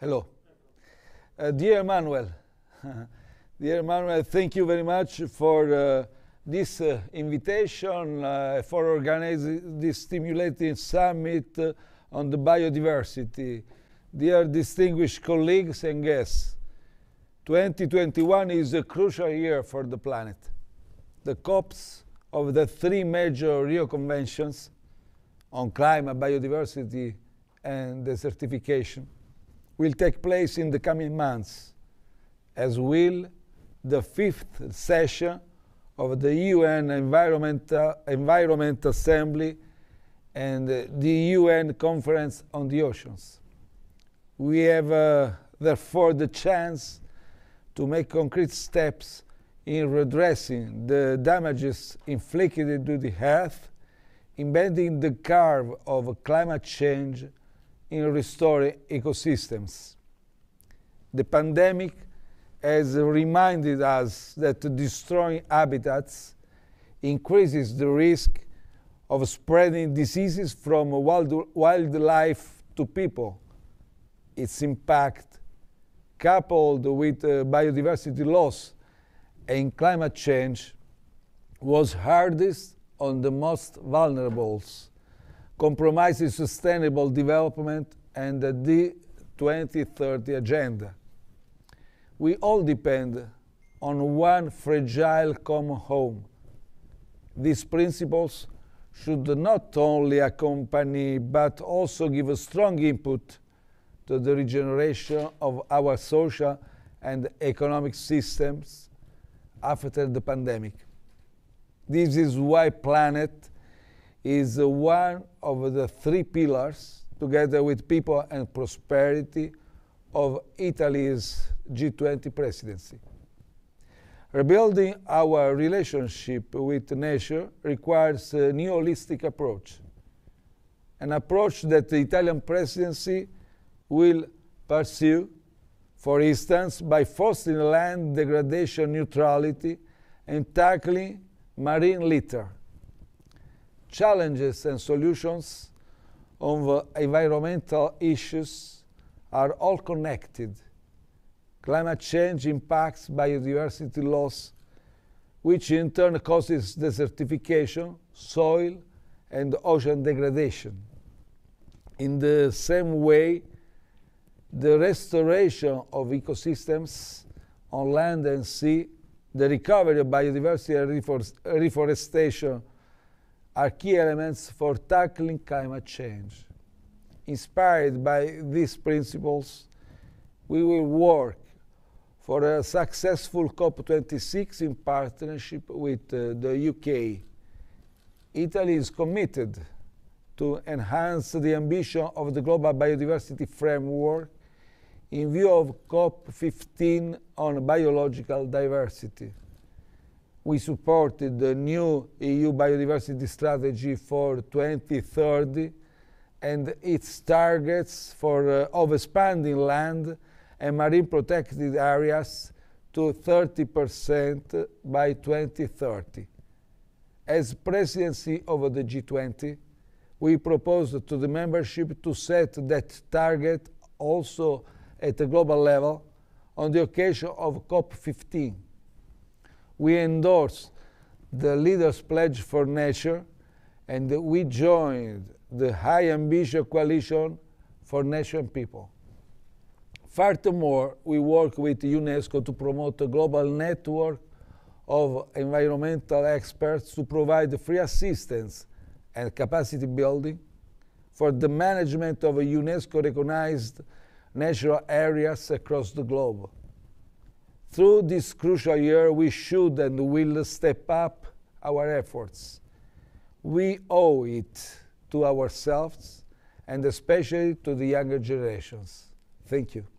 Hello. Dear Manuel, dear Manuel, thank you very much for this invitation, for organizing this stimulating summit on the biodiversity. Dear distinguished colleagues and guests, 2021 is a crucial year for the planet. The COPs of the three major Rio conventions on climate, biodiversity, and desertification will take place in the coming months, as will the fifth session of the UN Environment Assembly and the UN Conference on the Oceans. We have therefore the chance to make concrete steps in redressing the damages inflicted to the Earth, in bending the curve of climate change, in restoring ecosystems. The pandemic has reminded us that destroying habitats increases the risk of spreading diseases from wildlife to people. Its impact, coupled with biodiversity loss and climate change, was hardest on the most vulnerable, compromising sustainable development and the 2030 Agenda. We all depend on one fragile common home. These principles should not only accompany but also give a strong input to the regeneration of our social and economic systems after the pandemic. This is why planet is one of the three pillars, together with people and prosperity, of Italy's G20 presidency. Rebuilding our relationship with nature requires a new holistic approach, an approach that the Italian presidency will pursue, for instance, by fostering land degradation neutrality and tackling marine litter. Challenges and solutions of environmental issues are all connected. Climate change impacts biodiversity loss, which in turn causes desertification, soil, and ocean degradation. In the same way, the restoration of ecosystems on land and sea, the recovery of biodiversity and reforestation are key elements for tackling climate change. Inspired by these principles, we will work for a successful COP26 in partnership with the UK. Italy is committed to enhance the ambition of the global biodiversity framework in view of COP15 on biological diversity. We supported the new EU biodiversity strategy for 2030 and its targets for overexpanding land and marine protected areas to 30% by 2030. As presidency of the G20, we proposed to the membership to set that target also at the global level on the occasion of COP15. We endorse the Leaders' Pledge for Nature, and we joined the High Ambition Coalition for Nature and People. Furthermore, we work with UNESCO to promote a global network of environmental experts to provide free assistance and capacity building for the management of UNESCO-recognized natural areas across the globe. Through this crucial year, we should and will step up our efforts. We owe it to ourselves and especially to the younger generations. Thank you.